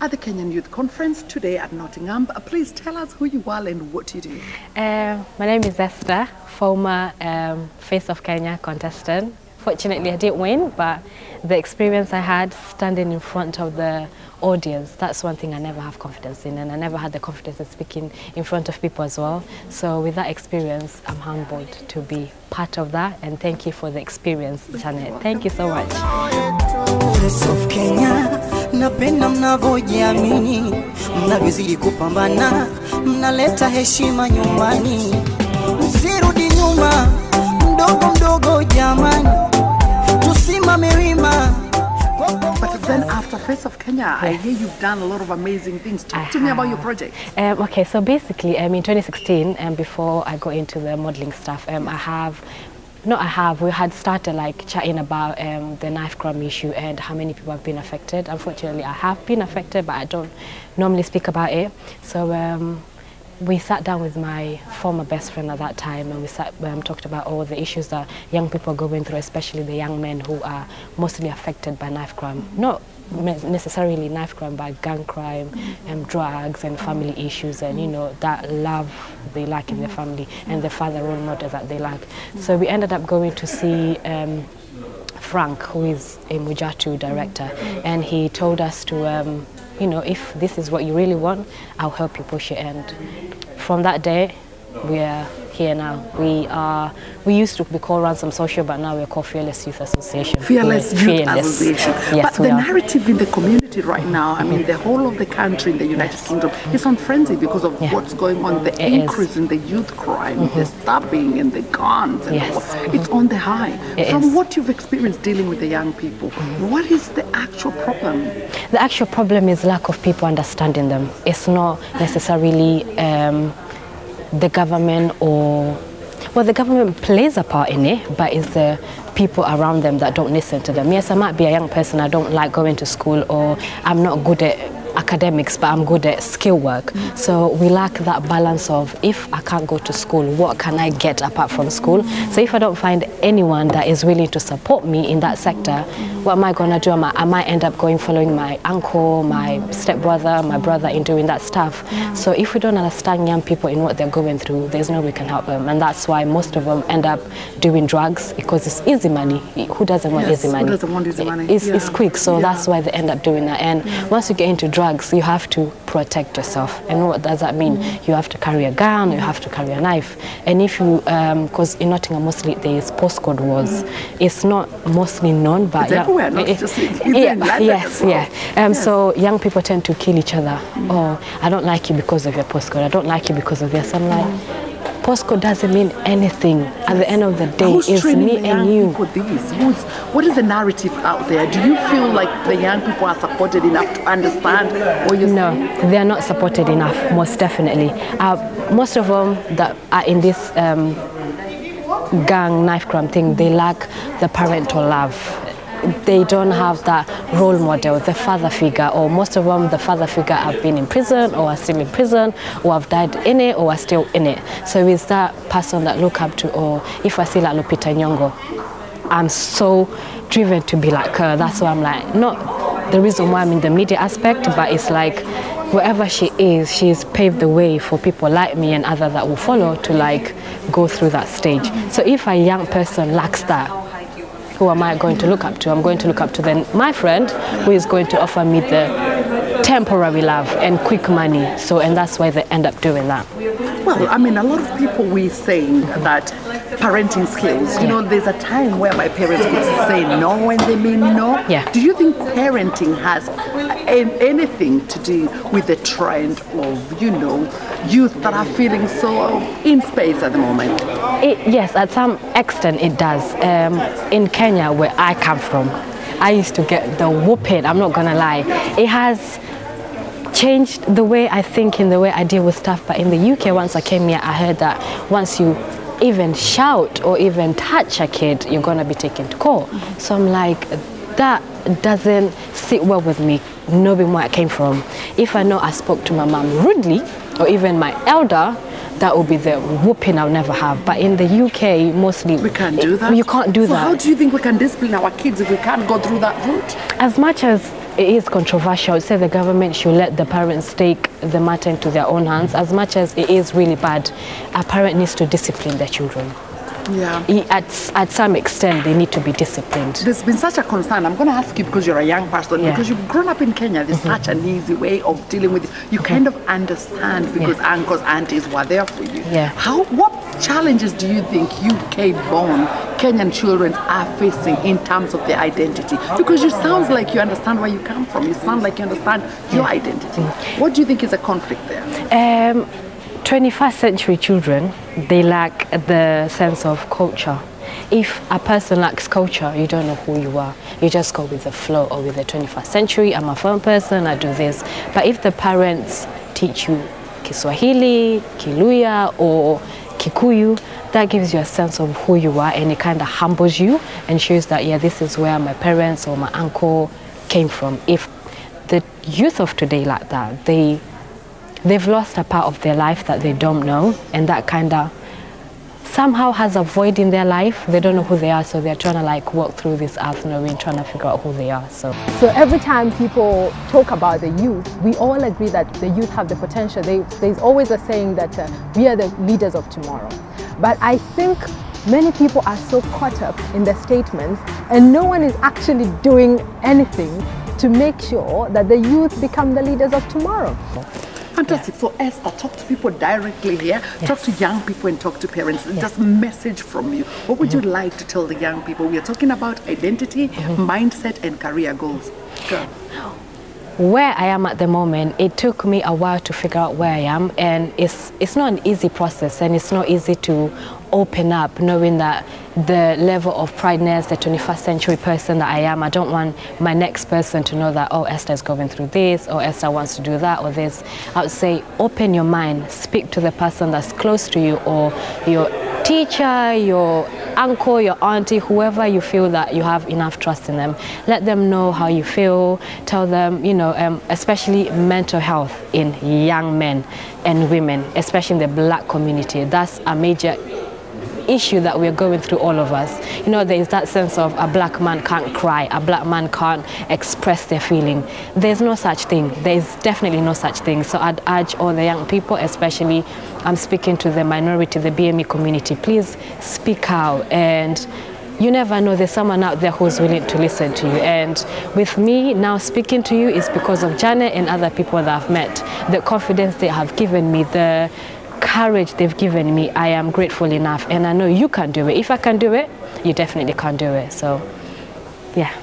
at the Kenyan Youth Conference today at Nottingham. Please tell us who you are and what you do. My name is Esther, former Face of Kenya contestant. Fortunately, I didn't win, but the experience I had standing in front of the audience, that's one thing I never have confidence in, and I never had the confidence in speaking in front of people as well. So with that experience, I'm humbled to be part of that, and thank you for the experience, Janet. Thank you so much. Face of Kenya, napenda mnavyojiamini, mnavyozidi kupambana, mnaleta heshima nyumbani. Msirudi nyuma, mdogo mdogo jamani. But then after Face of Kenya, yes. I hear you've done a lot of amazing things. Talk to me about your project. Okay, so basically in 2016, before I got into the modeling stuff, we had started like chatting about the knife crime issue and how many people have been affected. Unfortunately, I have been affected, but I don't normally speak about it. So we sat down with my former best friend at that time, and we talked about all the issues that young people are going through, especially the young men who are mostly affected by knife crime. Not necessarily knife crime, but gang crime, drugs and family issues, and you know, that love they lack in their family and the father role model that they lack. So we ended up going to see Frank, who is a Mujatu director, and he told us to you know, if this is what you really want, I'll help you push it. And from that day, we are here now. We used to be called Ransom Social, but now we're called Fearless Youth Association. Fearless Youth Association. Yes, but the narrative in the community right now, I mean, the whole of the country in the United Kingdom is on frenzy because of what's going on, the increase in the youth crime, the stabbing and the guns. And it's on the high. From what you've experienced dealing with the young people, what is the actual problem? The actual problem is lack of people understanding them. It's not necessarily the government, or well, the government plays a part in it, but it's the people around them that don't listen to them. Yes, I might be a young person, I don't like going to school, or I'm not good at academics, but I'm good at skill work. So we lack that balance of, if I can't go to school, what can I get apart from school? So if I don't find anyone that is willing to support me in that sector, what am I going to do? I might end up following my uncle, my stepbrother, my brother in doing that stuff. So if we don't understand young people in what they're going through, there's no way we can help them. And that's why most of them end up doing drugs, because it's easy money. Who doesn't want easy money? Who doesn't want easy money? It's quick, so that's why they end up doing that. And once you get into drugs, you have to protect yourself. And what does that mean? You have to carry a gun, you have to carry a knife. And if you, because in Nottingham mostly there is postcode wars. It's not mostly known, but so young people tend to kill each other. Oh, I don't like you because of your postcode, I don't like you because of this. I'm like, postcode doesn't mean anything. At the end of the day, it's me and you. What is the narrative out there? Do you feel like the young people are supported enough to understand what you're saying? They are not supported enough, most definitely. Most of them that are in this gang knife crime thing, they lack the parental love. They don't have that role model, the father figure, or most of them, the father figure have been in prison, or are still in prison, or have died in it, or are still in it. So it's that person that look up to, or if I see like Lupita Nyong'o, I'm so driven to be like her. That's why I'm like, not the reason why I'm in the media aspect, but it's like, wherever she is, she's paved the way for people like me and others that will follow to like go through that stage. So if a young person lacks that, who am I going to look up to? I'm going to look up to then my friend who is going to offer me the temporary love and quick money. So, and that's why they end up doing that. Well, I mean, a lot of people were saying that parenting skills, you know, there's a time where my parents would say no when they mean no. Do you think parenting has anything to do with the trend of, you know, youth that are feeling so in space at the moment? Yes, at some extent it does. In Kenya, where I come from, I used to get the whooping, I'm not gonna lie. It has changed the way I think and the way I deal with stuff. But in the UK, once I came here, I heard that once you even shout or even touch a kid, you're gonna be taken to court. So I'm like, that doesn't sit well with me, knowing where I came from. If I know I spoke to my mum rudely, or even my elder, that will be the whooping I'll never have. But in the UK, mostly we can't do that. You can't do that. So how do you think we can discipline our kids if we can't go through that route? As much as it is controversial. I would say the government should let the parents take the matter into their own hands. As much as it is really bad, a parent needs to discipline their children. Yeah. At some extent, they need to be disciplined. There's been such a concern. I'm going to ask you because you're a young person, yeah, because you've grown up in Kenya. There's such an easy way of dealing with it. You kind of understand because uncles, aunties were there for you. Yeah. What challenges do you think UK-born Kenyan children are facing in terms of their identity? Because you sound like you understand where you come from. You sound like you understand your identity. What do you think is a conflict there? 21st century children, they lack the sense of culture. If a person lacks culture, you don't know who you are. You just go with the flow or with the 21st century. I'm a fun person, I do this. But if the parents teach you Kiswahili, Kiluya or Kikuyu, that gives you a sense of who you are, and it kind of humbles you and shows that, yeah, this is where my parents or my uncle came from. If the youth of today like that, they've lost a part of their life that they don't know, and that kind of somehow has a void in their life. They don't know who they are, so they're trying to like walk through this earth knowing, trying to figure out who they are. So every time people talk about the youth, we all agree that the youth have the potential. There's always a saying that we are the leaders of tomorrow. But I think many people are so caught up in the statements, and no one is actually doing anything to make sure that the youth become the leaders of tomorrow. Fantastic. Yes. So Esther, talk to people directly here, talk to young people and talk to parents. Just message from you. What would you like to tell the young people? We are talking about identity, mindset and career goals. Go. Where I am at the moment, it took me a while to figure out where I am, and it's not an easy process, and it's not easy to open up knowing that the level of prideness, the 21st century person that I am, I don't want my next person to know that, oh, Esther's going through this, or Esther wants to do that or this. I would say open your mind, speak to the person that's close to you, or your teacher, your uncle, your auntie, whoever you feel that you have enough trust in them. Let them know how you feel. Tell them, you know, especially mental health in young men and women, especially in the black community. That's a major issue that we're going through, all of us. You know, there's that sense of a black man can't cry, a black man can't express their feeling. There's no such thing. There's definitely no such thing. So I'd urge all the young people, especially I'm speaking to the minority, the BME community, please speak out. And you never know, there's someone out there who's willing to listen to you. And with me now speaking to you is because of Janet and other people that I've met. The confidence they have given me, the courage they've given me, I am grateful enough, and I know you can do it. If I can do it, you definitely can do it. So, yeah.